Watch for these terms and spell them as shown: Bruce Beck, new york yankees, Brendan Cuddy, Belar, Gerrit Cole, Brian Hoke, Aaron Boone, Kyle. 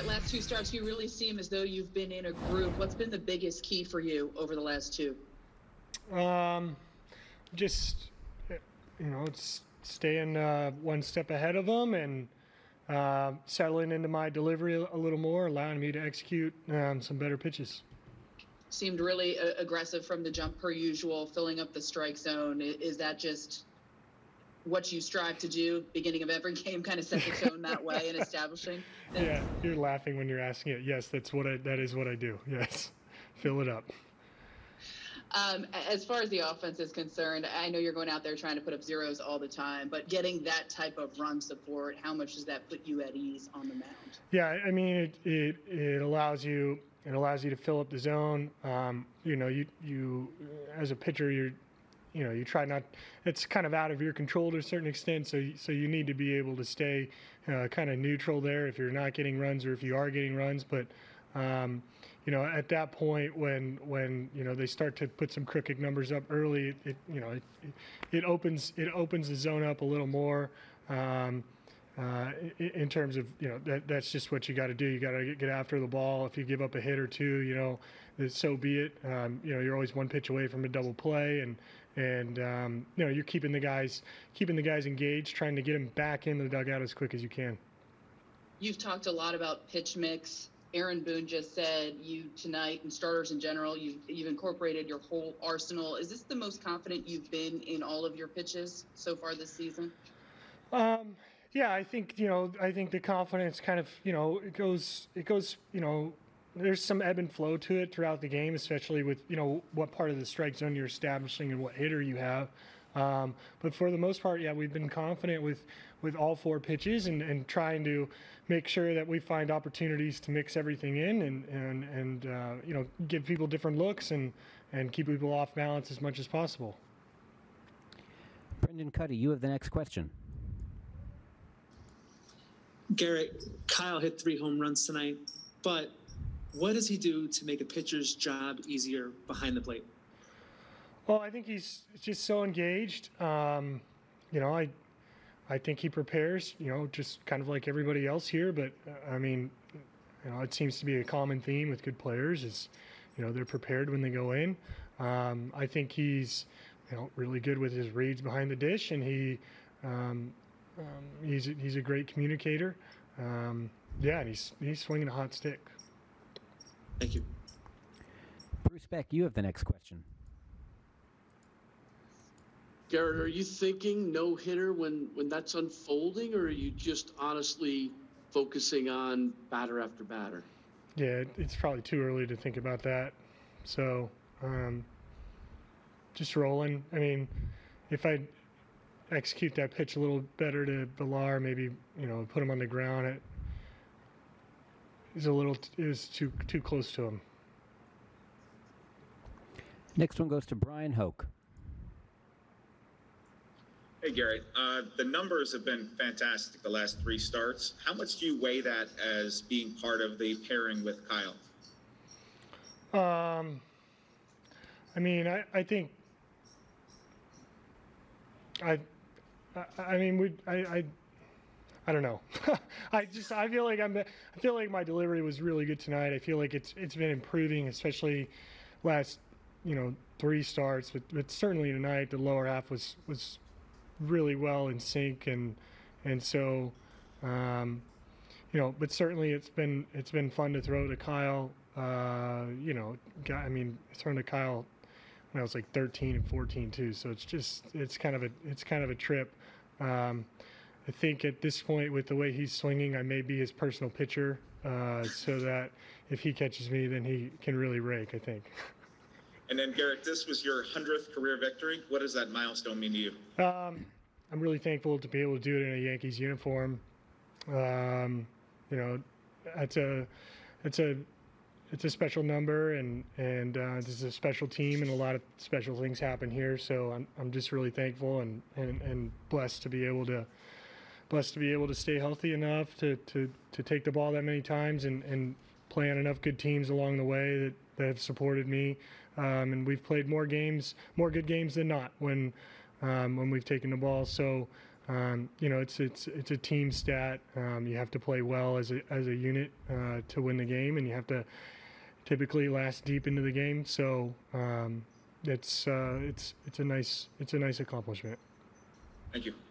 Gerrit, last two starts, you really seem as though you've been in a groove. What's been the biggest key for you over the last two? Just, you know, it's staying one step ahead of them and settling into my delivery a little more, allowing me to execute some better pitches. Seemed really aggressive from the jump per usual, filling up the strike zone. Is that just what you strive to do? Beginning of every game, kind of set the tone that way and establishing things? Yeah, you're laughing when you're asking it. Yes, that is what I do. Yes, fill it up. As far as the offense is concerned, I know you're going out there trying to put up zeros all the time, but getting that type of run support, how much does that put you at ease on the mound? Yeah, I mean, it allows you to fill up the zone. You know, you as a pitcher, you try not. It's kind of out of your control to a certain extent, so you need to be able to stay kind of neutral there if you're not getting runs or if you are getting runs, but. You know, at that point when you know they start to put some crooked numbers up early, it opens the zone up a little more. In terms of, you know, that's just what you got to do. You got to get after the ball. If you give up a hit or two, you know, so be it. You know, you're always one pitch away from a double play, and you know, you're keeping the guys engaged, trying to get them back into the dugout as quick as you can. You've talked a lot about pitch mix. Aaron Boone just said you tonight and starters in general, you've incorporated your whole arsenal. Is this the most confident you've been in all of your pitches so far this season? Yeah, I think the confidence kind of, you know, it goes, you know, there's some ebb and flow to it throughout the game, especially with, you know, what part of the strike zone you're establishing and what hitter you have. But for the most part, yeah, we've been confident with all four pitches and trying to make sure that we find opportunities to mix everything in and you know, give people different looks and keep people off balance as much as possible. Brendan Cuddy, you have the next question. Gerrit, Kyle hit 3 home runs tonight, but what does he do to make a pitcher's job easier behind the plate? Well, I think he's just so engaged. You know, I think he prepares, you know, just kind of like everybody else here. But, I mean, you know, it seems to be a common theme with good players is, you know, they're prepared when they go in. I think he's, you know, really good with his reads behind the dish, and he's a great communicator. Yeah, and he's swinging a hot stick. Thank you. Bruce Beck, you have the next question. Gerrit, are you thinking no-hitter when that's unfolding, or are you just honestly focusing on batter after batter? Yeah, it's probably too early to think about that. So, just rolling. I mean, if I execute that pitch a little better to Belar, maybe, you know, put him on the ground, it was too close to him. Next one goes to Brian Hoke. Hey, Gerrit, the numbers have been fantastic the last 3 starts. How much do you weigh that as being part of the pairing with Kyle? I mean, I don't know. I feel like my delivery was really good tonight. I feel like it's been improving, especially last, you know, 3 starts, but certainly tonight the lower half was really well in sync, and so you know, but certainly it's been fun to throw to Kyle. You know, I mean, throwing to Kyle when I was like 13 and 14 too, so it's kind of a trip. I think at this point with the way he's swinging, I may be his personal pitcher, so that if he catches me, then he can really rake, I think. And then, Gerrit, this was your 100th career victory. What does that milestone mean to you? I'm really thankful to be able to do it in a Yankees uniform. You know, it's a special number, and this is a special team, and a lot of special things happen here. So I'm just really thankful and blessed to be able to stay healthy enough to take the ball that many times and play on enough good teams along the way that have supported me. And we've played more good games than not when we've taken the ball. So It's a team stat. You have to play well as a unit to win the game, and you have to typically last deep into the game. So it's a nice accomplishment. Thank you.